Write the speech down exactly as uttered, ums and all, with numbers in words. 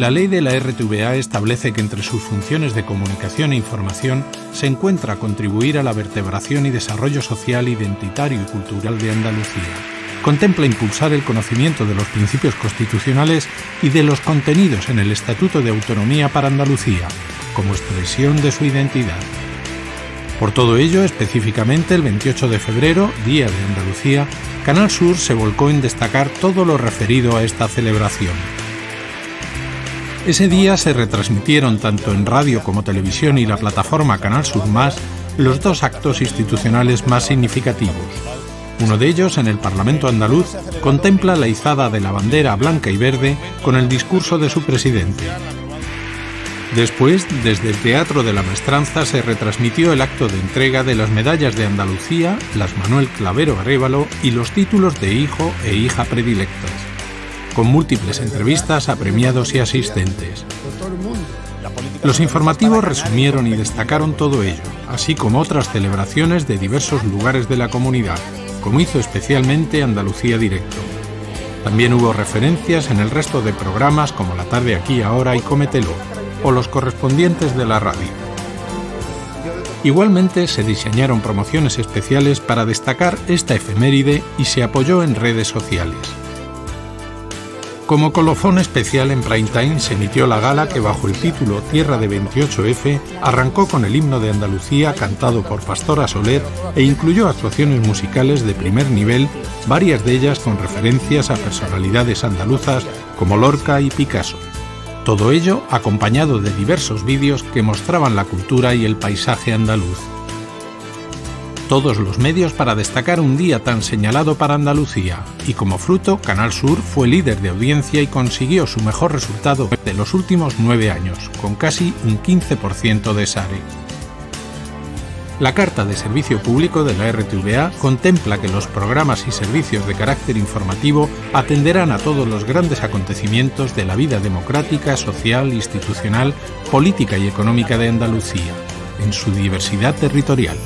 La ley de la R T V A establece que entre sus funciones de comunicación e información se encuentra contribuir a la vertebración y desarrollo social, identitario y cultural de Andalucía. Contempla impulsar el conocimiento de los principios constitucionales y de los contenidos en el Estatuto de Autonomía para Andalucía, como expresión de su identidad. Por todo ello, específicamente el veintiocho de febrero, Día de Andalucía, Canal Sur se volcó en destacar todo lo referido a esta celebración. Ese día se retransmitieron tanto en radio como televisión y la plataforma Canal Sur Más los dos actos institucionales más significativos. Uno de ellos, en el Parlamento Andaluz, contempla la izada de la bandera blanca y verde con el discurso de su presidente. Después, desde el Teatro de la Maestranza se retransmitió el acto de entrega de las medallas de Andalucía, las Manuel Clavero Arévalo y los títulos de hijo e hija predilectas, con múltiples entrevistas a premiados y asistentes. Los informativos resumieron y destacaron todo ello, así como otras celebraciones de diversos lugares de la comunidad, como hizo especialmente Andalucía Directo. También hubo referencias en el resto de programas como La Tarde Aquí, Ahora y Cómetelo, o los correspondientes de la radio. Igualmente se diseñaron promociones especiales para destacar esta efeméride y se apoyó en redes sociales. Como colofón especial en prime time se emitió la gala que bajo el título Tierra de veintiocho F arrancó con el himno de Andalucía cantado por Pastora Soler e incluyó actuaciones musicales de primer nivel, varias de ellas con referencias a personalidades andaluzas como Lorca y Picasso. Todo ello acompañado de diversos vídeos que mostraban la cultura y el paisaje andaluz. Todos los medios para destacar un día tan señalado para Andalucía, y como fruto, Canal Sur fue líder de audiencia y consiguió su mejor resultado de los últimos nueve años, con casi un quince por ciento de S A R E. La Carta de Servicio Público de la R T V A contempla que los programas y servicios de carácter informativo atenderán a todos los grandes acontecimientos de la vida democrática, social, institucional, política y económica de Andalucía, en su diversidad territorial.